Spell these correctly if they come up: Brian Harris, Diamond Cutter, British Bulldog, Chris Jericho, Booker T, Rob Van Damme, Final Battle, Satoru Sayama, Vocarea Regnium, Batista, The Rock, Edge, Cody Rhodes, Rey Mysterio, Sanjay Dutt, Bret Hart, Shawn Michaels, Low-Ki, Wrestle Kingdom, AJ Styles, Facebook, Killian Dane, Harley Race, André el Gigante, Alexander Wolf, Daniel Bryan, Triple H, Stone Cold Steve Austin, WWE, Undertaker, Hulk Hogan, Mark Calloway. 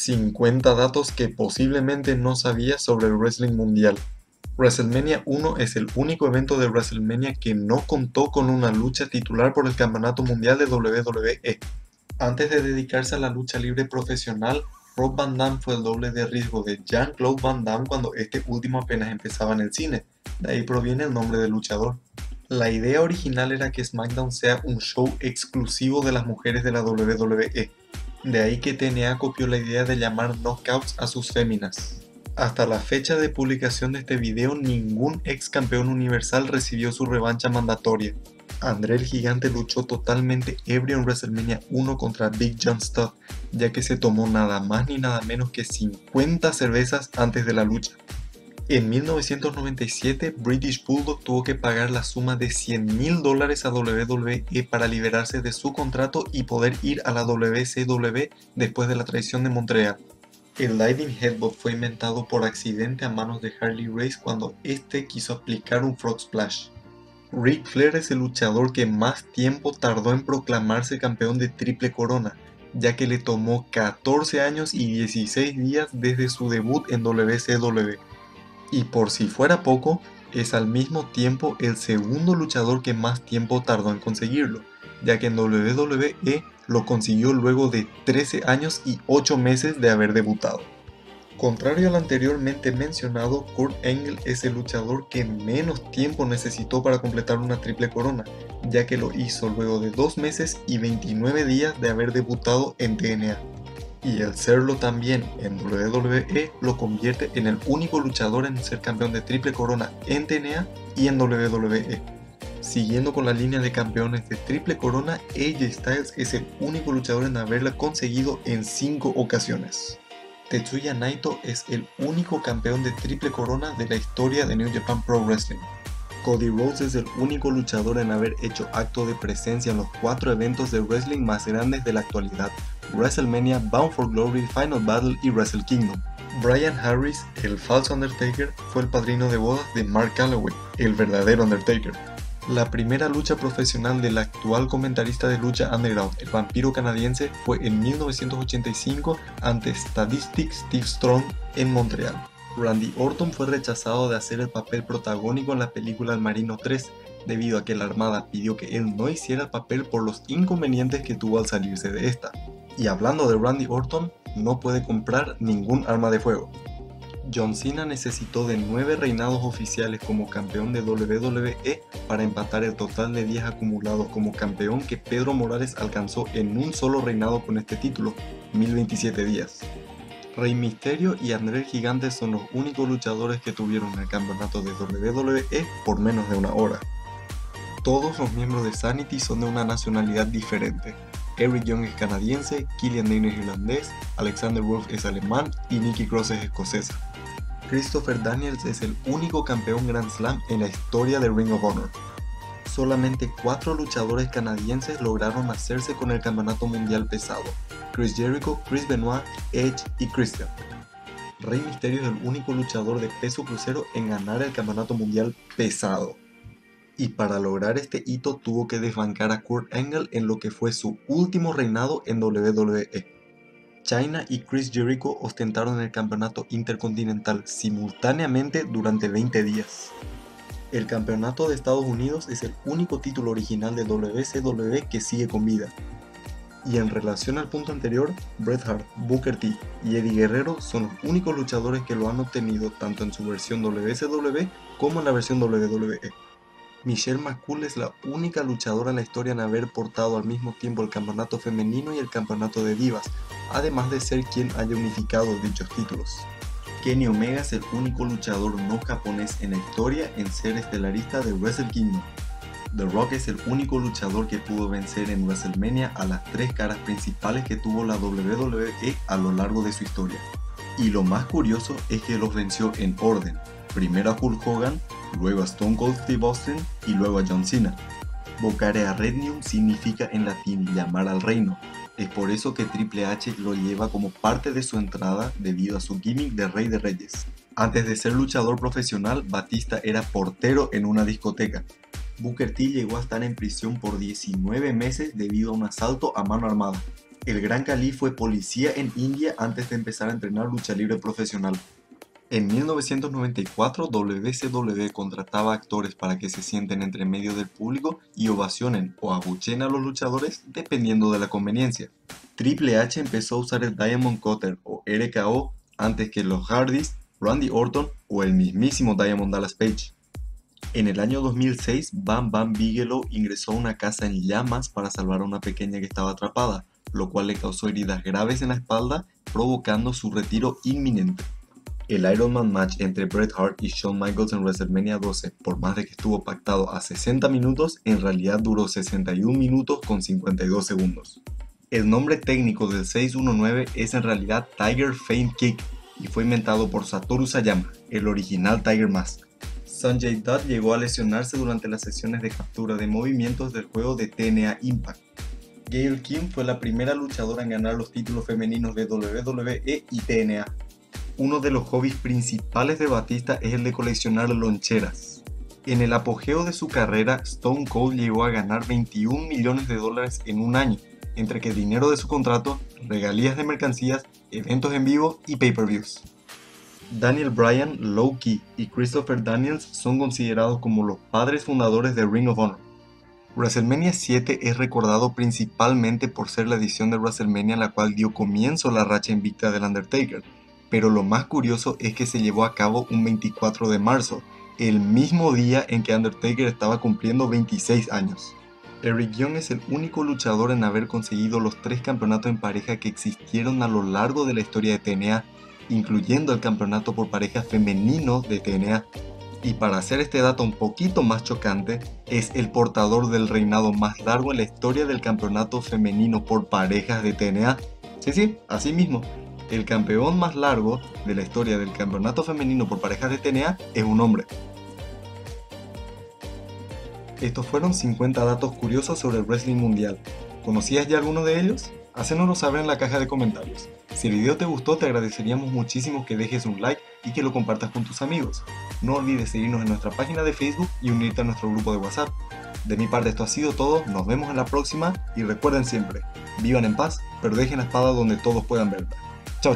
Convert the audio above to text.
50 datos que posiblemente no sabías sobre el wrestling mundial. WrestleMania 1 es el único evento de WrestleMania que no contó con una lucha titular por el Campeonato Mundial de WWE. Antes de dedicarse a la lucha libre profesional, Rob Van Damme fue el doble de riesgo de Jean-Claude Van Damme cuando este último apenas empezaba en el cine, de ahí proviene el nombre del luchador. La idea original era que SmackDown sea un show exclusivo de las mujeres de la WWE, de ahí que TNA copió la idea de llamar knockouts a sus féminas. Hasta la fecha de publicación de este video, ningún ex campeón universal recibió su revancha mandatoria. André el Gigante luchó totalmente ebrio en WrestleMania 1 contra Big John Studd, ya que se tomó nada más ni nada menos que 50 cervezas antes de la lucha. En 1997, British Bulldog tuvo que pagar la suma de $100.000 a WWE para liberarse de su contrato y poder ir a la WCW después de la traición de Montreal. El Lightning Headbutt fue inventado por accidente a manos de Harley Race cuando este quiso aplicar un Frog Splash. Ric Flair es el luchador que más tiempo tardó en proclamarse campeón de triple corona, ya que le tomó 14 años y 16 días desde su debut en WCW. Y por si fuera poco, es al mismo tiempo el segundo luchador que más tiempo tardó en conseguirlo, ya que en WWE lo consiguió luego de 13 años y 8 meses de haber debutado. Contrario al anteriormente mencionado, Kurt Angle es el luchador que menos tiempo necesitó para completar una triple corona, ya que lo hizo luego de 2 meses y 29 días de haber debutado en TNA. Y el serlo también en WWE lo convierte en el único luchador en ser campeón de triple corona en TNA y en WWE. Siguiendo con la línea de campeones de triple corona, AJ Styles es el único luchador en haberla conseguido en 5 ocasiones. Tetsuya Naito es el único campeón de triple corona de la historia de New Japan Pro Wrestling. Cody Rhodes es el único luchador en haber hecho acto de presencia en los 4 eventos de wrestling más grandes de la actualidad: WrestleMania, Bound for Glory, Final Battle y Wrestle Kingdom. Brian Harris, el falso Undertaker, fue el padrino de bodas de Mark Calloway, el verdadero Undertaker. La primera lucha profesional del actual comentarista de lucha underground, el vampiro canadiense, fue en 1985 ante Statistic Steve Strong en Montreal. Randy Orton fue rechazado de hacer el papel protagónico en la película El Marino 3, debido a que la Armada pidió que él no hiciera el papel por los inconvenientes que tuvo al salirse de esta. Y hablando de Randy Orton, no puede comprar ningún arma de fuego. John Cena necesitó de 9 reinados oficiales como campeón de WWE para empatar el total de 10 acumulados como campeón que Pedro Morales alcanzó en un solo reinado con este título, 1027 días. Rey Mysterio y André el Gigante son los únicos luchadores que tuvieron el campeonato de WWE por menos de una hora. Todos los miembros de Sanity son de una nacionalidad diferente. Eric Young es canadiense, Killian Dane es irlandés, Alexander Wolf es alemán y Nikki Cross es escocesa. Christopher Daniels es el único campeón Grand Slam en la historia de Ring of Honor. Solamente 4 luchadores canadienses lograron hacerse con el campeonato mundial pesado: Chris Jericho, Chris Benoit, Edge y Christian. Rey Mysterio es el único luchador de peso crucero en ganar el campeonato mundial pesado. Y para lograr este hito tuvo que desbancar a Kurt Angle en lo que fue su último reinado en WWE. Chyna y Chris Jericho ostentaron el campeonato intercontinental simultáneamente durante 20 días. El campeonato de Estados Unidos es el único título original de WCW que sigue con vida. Y en relación al punto anterior, Bret Hart, Booker T y Eddie Guerrero son los únicos luchadores que lo han obtenido tanto en su versión WCW como en la versión WWE. Michelle McCool es la única luchadora en la historia en haber portado al mismo tiempo el campeonato femenino y el campeonato de divas, además de ser quien haya unificado dichos títulos. Kenny Omega es el único luchador no japonés en la historia en ser estelarista de Wrestle Kingdom. The Rock es el único luchador que pudo vencer en WrestleMania a las 3 caras principales que tuvo la WWE a lo largo de su historia. Y lo más curioso es que los venció en orden: primero a Hulk Hogan, luego a Stone Cold Steve Austin y luego a John Cena. Vocarea Regnium significa en latín llamar al reino. Es por eso que Triple H lo lleva como parte de su entrada debido a su gimmick de Rey de Reyes. Antes de ser luchador profesional, Batista era portero en una discoteca. Booker T llegó a estar en prisión por 19 meses debido a un asalto a mano armada. el Gran Khali fue policía en India antes de empezar a entrenar lucha libre profesional. En 1994, WCW contrataba actores para que se sienten entre medio del público y ovacionen o abucheen a los luchadores dependiendo de la conveniencia. Triple H empezó a usar el Diamond Cutter o RKO antes que los Hardys, Randy Orton o el mismísimo Diamond Dallas Page. En el año 2006, Bam Bam Bigelow ingresó a una casa en llamas para salvar a una pequeña que estaba atrapada, lo cual le causó heridas graves en la espalda, provocando su retiro inminente. El Iron Man match entre Bret Hart y Shawn Michaels en WrestleMania 12, por más de que estuvo pactado a 60 minutos, en realidad duró 61 minutos con 52 segundos. El nombre técnico del 619 es en realidad Tiger Feint Kick y fue inventado por Satoru Sayama, el original Tiger Mask. Sanjay Dutt llegó a lesionarse durante las sesiones de captura de movimientos del juego de TNA Impact. Gail Kim fue la primera luchadora en ganar los títulos femeninos de WWE y TNA. Uno de los hobbies principales de Batista es el de coleccionar loncheras. En el apogeo de su carrera, Stone Cold llegó a ganar 21 millones de dólares en un año, entre que dinero de su contrato, regalías de mercancías, eventos en vivo y pay-per-views. Daniel Bryan, Low-Ki y Christopher Daniels son considerados como los padres fundadores de Ring of Honor. WrestleMania 7 es recordado principalmente por ser la edición de WrestleMania en la cual dio comienzo la racha invicta del Undertaker. Pero lo más curioso es que se llevó a cabo un 24 de marzo, el mismo día en que Undertaker estaba cumpliendo 26 años. Eric Young es el único luchador en haber conseguido los 3 campeonatos en pareja que existieron a lo largo de la historia de TNA, incluyendo el campeonato por pareja femenino de TNA. Y para hacer este dato un poquito más chocante, es el portador del reinado más largo en la historia del campeonato femenino por parejas de TNA. Sí, así mismo. El campeón más largo de la historia del campeonato femenino por parejas de TNA es un hombre. Estos fueron 50 datos curiosos sobre el wrestling mundial. ¿Conocías ya alguno de ellos? Hácenoslo saber en la caja de comentarios. Si el video te gustó, te agradeceríamos muchísimo que dejes un like y que lo compartas con tus amigos. No olvides seguirnos en nuestra página de Facebook y unirte a nuestro grupo de WhatsApp. De mi parte esto ha sido todo, nos vemos en la próxima y recuerden siempre, vivan en paz, pero dejen la espada donde todos puedan verla. Chao.